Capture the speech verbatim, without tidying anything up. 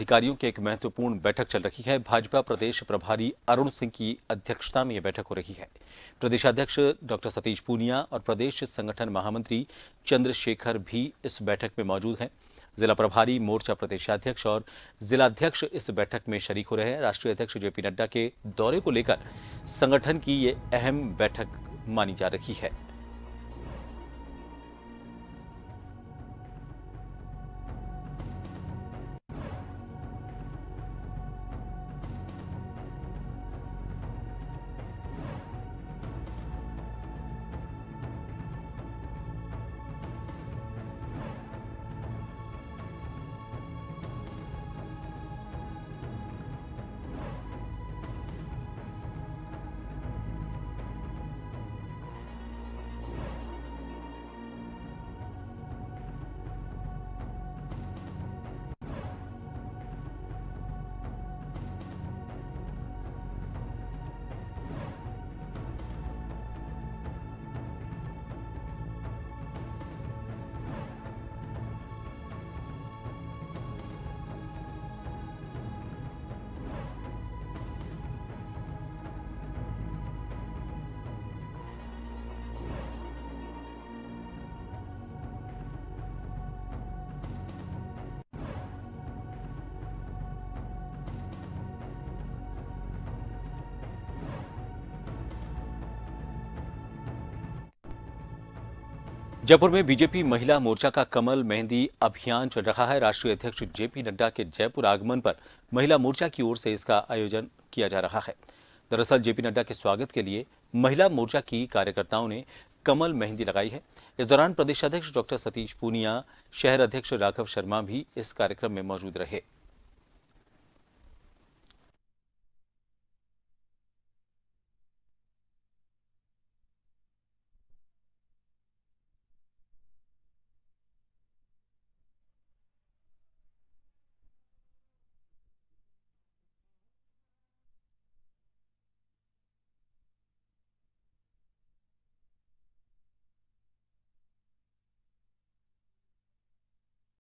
अधिकारियों की एक महत्वपूर्ण बैठक चल रही है। भाजपा प्रदेश प्रभारी अरुण सिंह की अध्यक्षता में यह बैठक हो रही है। प्रदेशाध्यक्ष डॉ सतीश पूनिया और प्रदेश संगठन महामंत्री चंद्रशेखर भी इस बैठक में मौजूद हैं। जिला प्रभारी, मोर्चा प्रदेशाध्यक्ष और जिलाध्यक्ष इस बैठक में शरीक हो रहे हैं। राष्ट्रीय अध्यक्ष जेपी नड्डा के दौरे को लेकर संगठन की ये अहम बैठक मानी जा रही है। जयपुर में बीजेपी महिला मोर्चा का कमल मेहंदी अभियान चल रहा है। राष्ट्रीय अध्यक्ष जेपी नड्डा के जयपुर आगमन पर महिला मोर्चा की ओर से इसका आयोजन किया जा रहा है। दरअसल जेपी नड्डा के स्वागत के लिए महिला मोर्चा की कार्यकर्ताओं ने कमल मेहंदी लगाई है। इस दौरान प्रदेशाध्यक्ष डॉ सतीश पूनिया, शहर अध्यक्ष राघव शर्मा भी इस कार्यक्रम में मौजूद रहे।